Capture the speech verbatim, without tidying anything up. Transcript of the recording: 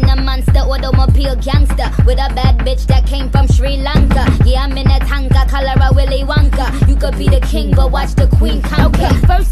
been a monster, automobile gangster, with a bad bitch that came from Sri Lanka. Yeah, I'm in a tanga, color a Willy Wonka. You could be the king, but watch the queen conquer. Okay, first